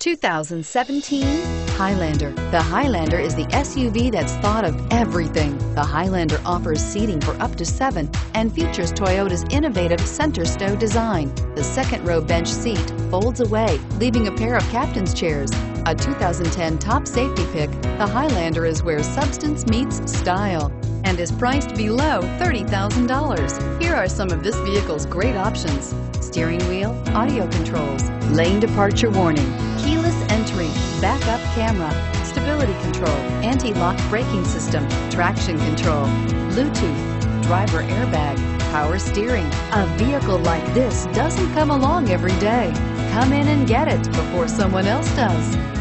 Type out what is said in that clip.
2017 Highlander. The Highlander is the SUV that's thought of everything. The Highlander offers seating for up to 7 and features Toyota's innovative center stow design. The second row bench seat folds away, leaving a pair of captain's chairs. A 2010 top safety pick, the Highlander is where substance meets style and is priced below $30,000. Here are some of this vehicle's great options: steering wheel audio controls, lane departure warning, keyless entry, backup camera, stability control, anti-lock braking system, traction control, Bluetooth, driver airbag, power steering. A vehicle like this doesn't come along every day. Come in and get it before someone else does.